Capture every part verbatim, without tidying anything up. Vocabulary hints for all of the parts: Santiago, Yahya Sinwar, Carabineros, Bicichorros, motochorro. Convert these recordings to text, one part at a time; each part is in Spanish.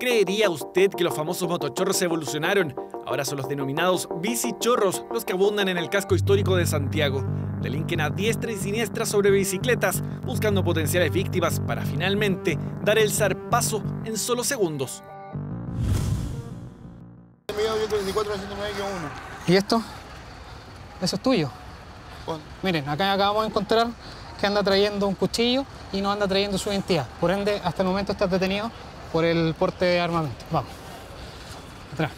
¿Creería usted que los famosos motochorros evolucionaron? Ahora son los denominados bicichorros los que abundan en el casco histórico de Santiago. Delinquen a diestra y siniestra sobre bicicletas, buscando potenciales víctimas para finalmente dar el zarpazo en solo segundos. ¿Y esto? Eso es tuyo. Bueno. Miren, acá acabamos de encontrar que anda trayendo un cuchillo y no anda trayendo su identidad. Por ende, hasta el momento estás detenido por el porte de armamento. Vamos. Atrás.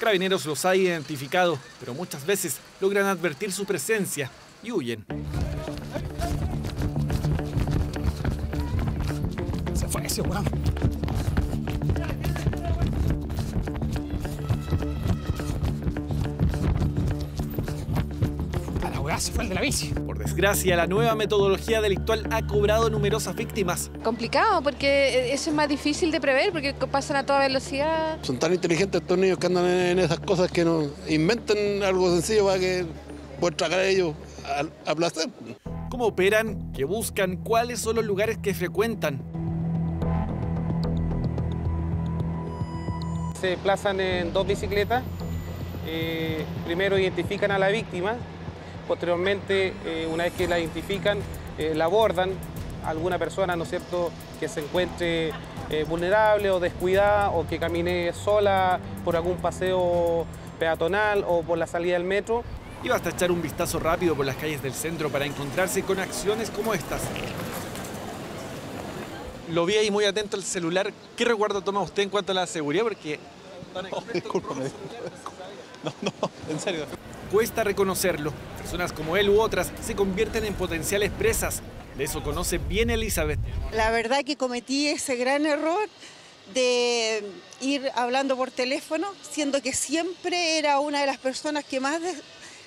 Carabineros los ha identificado, pero muchas veces logran advertir su presencia y huyen. Se fue ese weón. Se fue el de la bici. Por desgracia, la nueva metodología delictual ha cobrado numerosas víctimas. Complicado, porque eso es más difícil de prever, porque pasan a toda velocidad. Son tan inteligentes estos niños que andan en esas cosas que no inventen algo sencillo para que puedan tragar a ellos a, a placer. ¿Cómo operan? ¿Qué buscan? ¿Cuáles son los lugares que frecuentan? Se plazan en dos bicicletas. Eh, primero identifican a la víctima. Posteriormente, eh, una vez que la identifican, eh, la abordan a alguna persona, ¿no es cierto?, que se encuentre eh, vulnerable o descuidada o que camine sola por algún paseo peatonal o por la salida del metro. Y basta echar un vistazo rápido por las calles del centro para encontrarse con acciones como estas. Lo vi ahí muy atento al celular. ¿Qué recuerdo toma usted en cuanto a la seguridad? Porque... No, discúlpame. No, no, en serio. Cuesta reconocerlo. Personas como él u otras se convierten en potenciales presas. De eso conoce bien Elizabeth. La verdad que cometí ese gran error de ir hablando por teléfono, siendo que siempre era una de las personas que más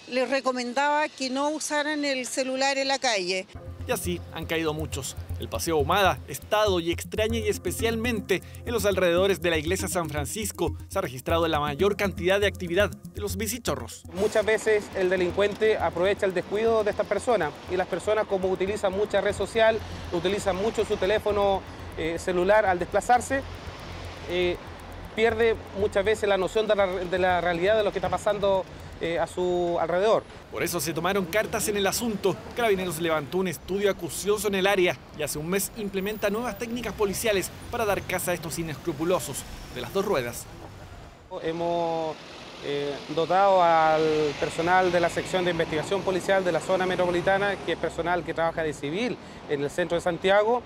les recomendaba que no usaran el celular en la calle. Y así han caído muchos. El paseo Ahumada, estado y extraña y especialmente en los alrededores de la iglesia San Francisco se ha registrado la mayor cantidad de actividad de los bicichorros. Muchas veces el delincuente aprovecha el descuido de estas personas y las personas, como utilizan mucha red social, utilizan mucho su teléfono eh, celular al desplazarse, eh, pierde muchas veces la noción de la, de la realidad de lo que está pasando Eh, a su alrededor. Por eso se tomaron cartas en el asunto. Carabineros levantó un estudio acucioso en el área y hace un mes implementa nuevas técnicas policiales para dar caza a estos inescrupulosos de las dos ruedas. Hemos eh, dotado al personal de la sección de investigación policial de la zona metropolitana, que es personal que trabaja de civil en el centro de Santiago,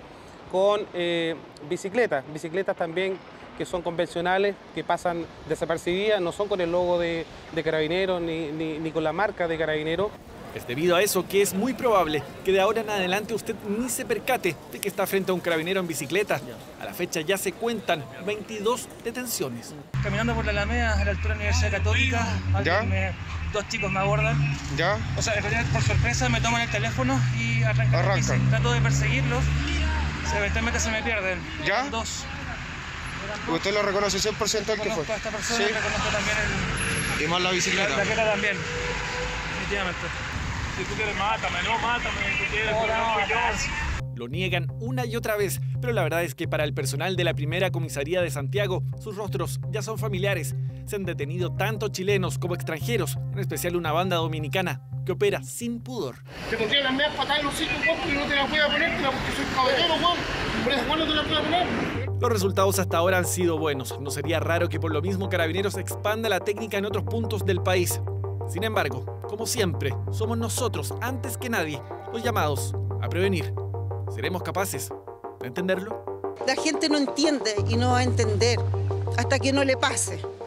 con eh, bicicletas, bicicletas también que son convencionales, que pasan desapercibidas, no son con el logo de, de Carabineros ni, ni, ni con la marca de Carabineros. Es debido a eso que es muy probable que de ahora en adelante usted ni se percate de que está frente a un carabinero en bicicleta. A la fecha ya se cuentan veintidós detenciones. Caminando por la Alameda, a la altura de la Universidad Católica, me, dos chicos me abordan. ¿Ya? O sea, en realidad, por sorpresa, me toman el teléfono y arrancan, arrancan. El bici. Trato de perseguirlos. Eventualmente se me pierden. ¿Ya? Dos. ¿Usted lo reconoce cien por ciento el que fue? A esta persona, sí. Reconozco también el... Y más la bicicleta. La bicicleta también, definitivamente. Si tú quieres, mátame, no, mátame, tú quieres, no, no fui yo. Lo niegan una y otra vez, pero la verdad es que para el personal de la primera comisaría de Santiago, sus rostros ya son familiares. Se han detenido tanto chilenos como extranjeros, en especial una banda dominicana que opera sin pudor. Te pondría las medias patadas en los cinco y no te las voy a poner porque soy caballero, Juan. Por eso, Juan, no te las voy a poner. Los resultados hasta ahora han sido buenos. No sería raro que por lo mismo Carabineros expanda la técnica en otros puntos del país. Sin embargo, como siempre, somos nosotros, antes que nadie, los llamados a prevenir. ¿Seremos capaces de entenderlo? La gente no entiende y no va a entender hasta que no le pase.